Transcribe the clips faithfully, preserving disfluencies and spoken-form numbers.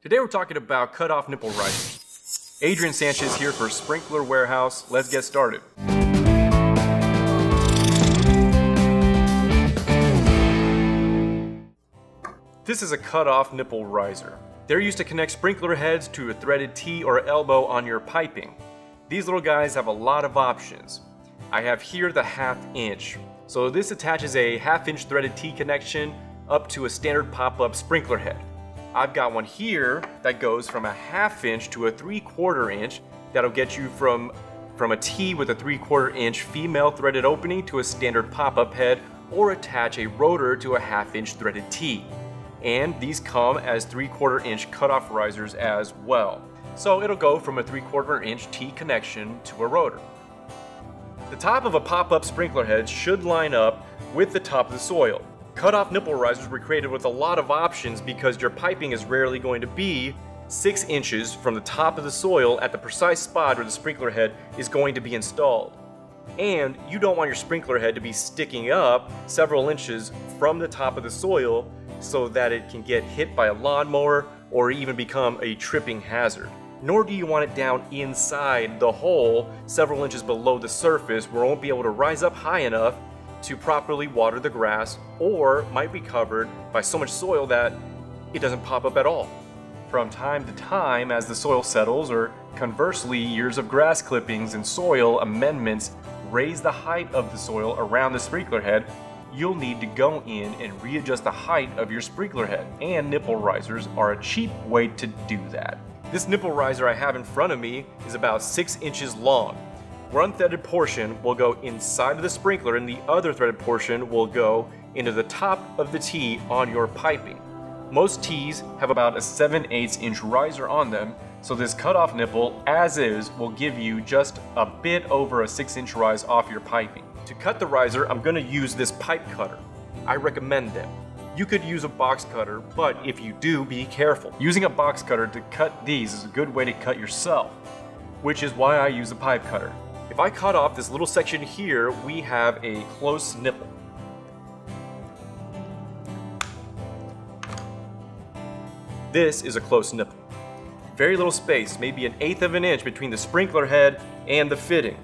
Today we're talking about cut-off nipple risers. Adrian Sanchez here for Sprinkler Warehouse. Let's get started. This is a cut-off nipple riser. They're used to connect sprinkler heads to a threaded T or elbow on your piping. These little guys have a lot of options. I have here the half inch. So this attaches a half inch threaded T connection up to a standard pop-up sprinkler head. I've got one here that goes from a half inch to a three quarter inch. That'll get you from, from a T with a three quarter inch female threaded opening to a standard pop-up head, or attach a rotor to a half inch threaded T. And these come as three quarter inch cutoff risers as well. So it'll go from a three quarter inch T connection to a rotor. The top of a pop-up sprinkler head should line up with the top of the soil. Cut-off nipple risers were created with a lot of options because your piping is rarely going to be six inches from the top of the soil at the precise spot where the sprinkler head is going to be installed. And you don't want your sprinkler head to be sticking up several inches from the top of the soil so that it can get hit by a lawnmower or even become a tripping hazard. Nor do you want it down inside the hole several inches below the surface where it won't be able to rise up high enough to properly water the grass, or might be covered by so much soil that it doesn't pop up at all. From time to time, as the soil settles, or conversely, years of grass clippings and soil amendments raise the height of the soil around the sprinkler head, you'll need to go in and readjust the height of your sprinkler head, and nipple risers are a cheap way to do that. This nipple riser I have in front of me is about six inches long. One threaded portion will go inside of the sprinkler and the other threaded portion will go into the top of the T on your piping. Most T's have about a seven eighths inch riser on them, so this cutoff nipple as is will give you just a bit over a six inch rise off your piping. To cut the riser, I'm going to use this pipe cutter. I recommend them. You could use a box cutter, but if you do, be careful. Using a box cutter to cut these is a good way to cut yourself, which is why I use a pipe cutter. If I cut off this little section here, we have a close nipple. This is a close nipple. Very little space, maybe an eighth of an inch between the sprinkler head and the fitting,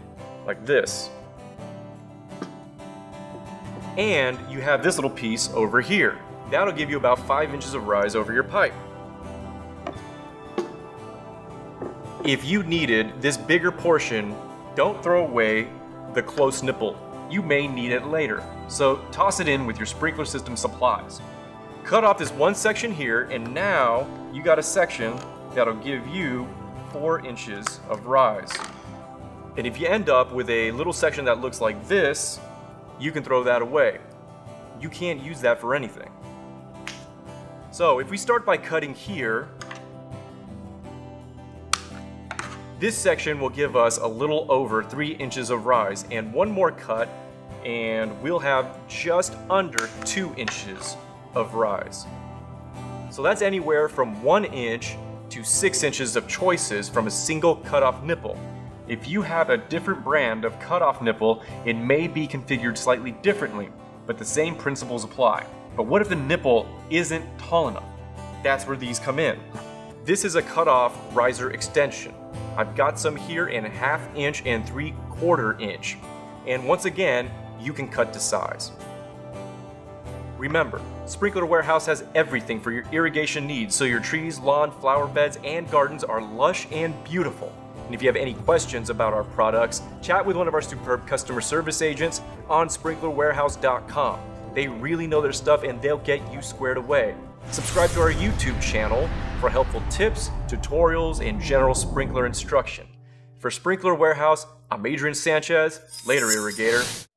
like this. And you have this little piece over here. That'll give you about five inches of rise over your pipe. If you needed this bigger portion, don't throw away the close nipple. You may need it later, so toss it in with your sprinkler system supplies. Cut off this one section here, and now you got a section that'll give you four inches of rise. And if you end up with a little section that looks like this, you can throw that away. You can't use that for anything. So if we start by cutting here, this section will give us a little over three inches of rise, and one more cut and we'll have just under two inches of rise. So that's anywhere from one inch to six inches of choices from a single cutoff nipple. If you have a different brand of cutoff nipple, it may be configured slightly differently, but the same principles apply. But what if the nipple isn't tall enough? That's where these come in. This is a cutoff riser extension. I've got some here in half inch and three quarter inch. And once again, you can cut to size. Remember, Sprinkler Warehouse has everything for your irrigation needs, so your trees, lawn, flower beds, and gardens are lush and beautiful. And if you have any questions about our products, chat with one of our superb customer service agents on sprinkler warehouse dot com. They really know their stuff and they'll get you squared away. Subscribe to our YouTube channel for helpful tips, tutorials, and general sprinkler instruction. For Sprinkler Warehouse, I'm Adrian Sanchez, later irrigator.